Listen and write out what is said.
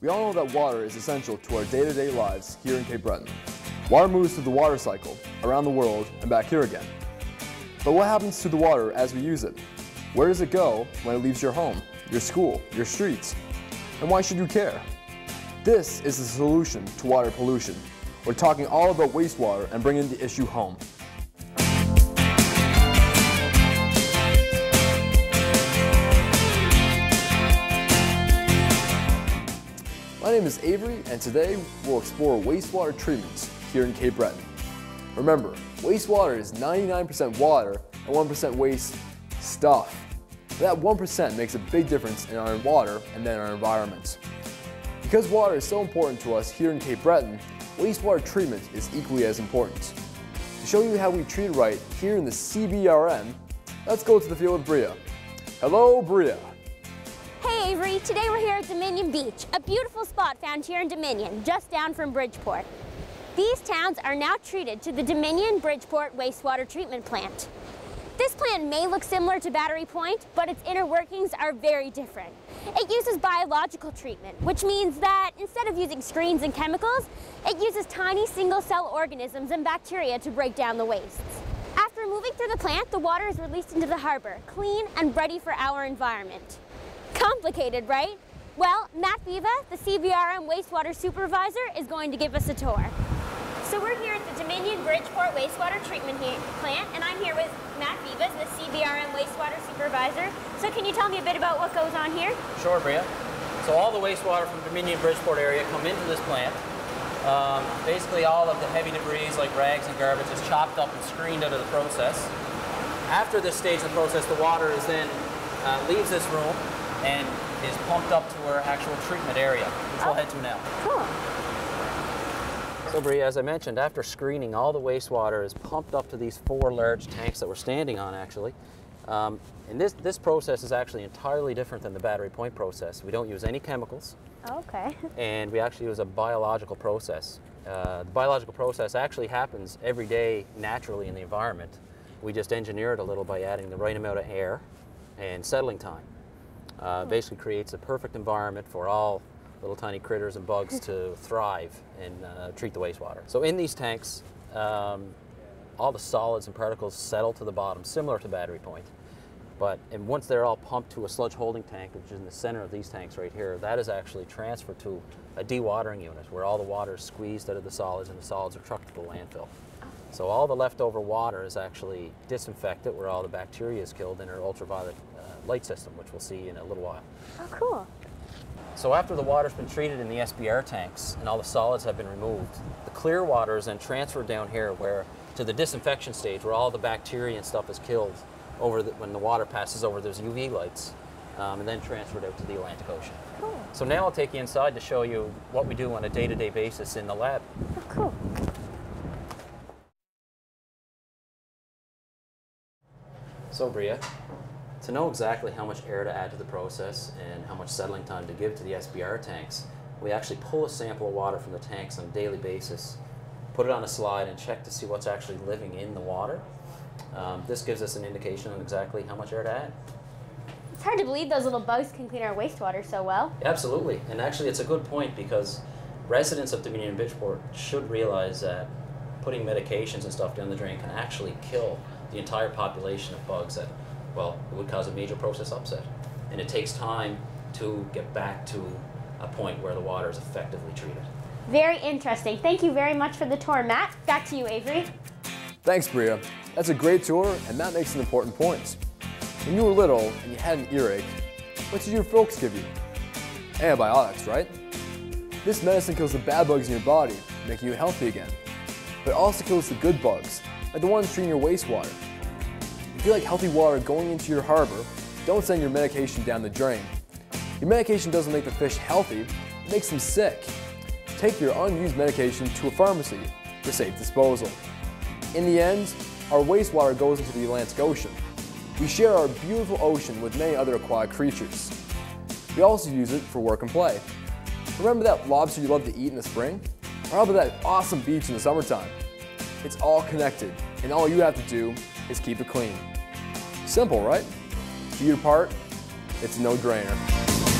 We all know that water is essential to our day-to-day lives here in Cape Breton. Water moves through the water cycle, around the world, and back here again. But what happens to the water as we use it? Where does it go when it leaves your home, your school, your streets? And why should you care? This is the solution to water pollution. We're talking all about wastewater and bringing the issue home. My name is Avery, and today we'll explore wastewater treatments here in Cape Breton. Remember, wastewater is 99% water and 1% waste stuff. That 1% makes a big difference in our water and then our environment. Because water is so important to us here in Cape Breton, wastewater treatment is equally as important. To show you how we treat it right here in the CBRM, let's go to the field of Breagh. Hello, Breagh. Hey Avery, today we're here at Dominion Beach, a beautiful spot found here in Dominion, just down from Bridgeport. These towns are now treated to the Dominion Bridgeport Wastewater Treatment Plant. This plant may look similar to Battery Point, but its inner workings are very different. It uses biological treatment, which means that instead of using screens and chemicals, it uses tiny single-cell organisms and bacteria to break down the wastes. After moving through the plant, the water is released into the harbor, clean and ready for our environment. Complicated, right? Well, Matt Vivas, the CBRM Wastewater Supervisor, is going to give us a tour. So we're here at the Dominion Bridgeport Wastewater Treatment Plant, and I'm here with Matt Vivas, the CBRM Wastewater Supervisor. So can you tell me a bit about what goes on here? Sure, Breagh. So all the wastewater from Dominion Bridgeport area come into this plant. Basically all of the heavy debris like rags and garbage is chopped up and screened out of the process. After this stage of the process, the water is then leaves this room and is pumped up to our actual treatment area, which we'll head to now. Cool. So Breagh, as I mentioned, after screening, all the wastewater is pumped up to these four large tanks that we're standing on, actually. And this process is actually entirely different than the Battery Point process. We don't use any chemicals. Okay. And we actually use a biological process. The biological process actually happens every day naturally in the environment. We just engineer it a little by adding the right amount of air and settling time. Basically creates a perfect environment for all little tiny critters and bugs to thrive and treat the wastewater. So in these tanks, all the solids and particles settle to the bottom, similar to Battery Point. And once they're all pumped to a sludge holding tank, which is in the center of these tanks right here, that is actually transferred to a dewatering unit where all the water is squeezed out of the solids and the solids are trucked to the landfill. So all the leftover water is actually disinfected where all the bacteria is killed in our ultraviolet light system, which we'll see in a little while. Oh, cool. So after the water's been treated in the SBR tanks and all the solids have been removed, the clear water is then transferred down here to the disinfection stage where all the bacteria and stuff is killed when the water passes over those UV lights and then transferred out to the Atlantic Ocean. Cool. So now I'll take you inside to show you what we do on a day-to-day basis in the lab. Oh, cool. So Breagh, to know exactly how much air to add to the process and how much settling time to give to the SBR tanks, we actually pull a sample of water from the tanks on a daily basis, put it on a slide and check to see what's actually living in the water. This gives us an indication on exactly how much air to add. It's hard to believe those little bugs can clean our wastewater so well. Absolutely, and actually it's a good point because residents of Dominion Bridgeport should realize that putting medications and stuff down the drain can actually kill the entire population of bugs that, well, it would cause a major process upset. And it takes time to get back to a point where the water is effectively treated. Very interesting. Thank you very much for the tour, Matt. Back to you, Avery. Thanks, Breagh. That's a great tour, and Matt makes an important point. When you were little and you had an earache, what did your folks give you? Antibiotics, right? This medicine kills the bad bugs in your body, making you healthy again. But it also kills the good bugs, like the ones treating your wastewater. If you like healthy water going into your harbor, don't send your medication down the drain. Your medication doesn't make the fish healthy, it makes them sick. Take your unused medication to a pharmacy for safe disposal. In the end, our wastewater goes into the Atlantic Ocean. We share our beautiful ocean with many other aquatic creatures. We also use it for work and play. Remember that lobster you love to eat in the spring? Or how about that awesome beach in the summertime? It's all connected, and all you have to do is keep it clean. Simple, right? Do your part, it's no drainer.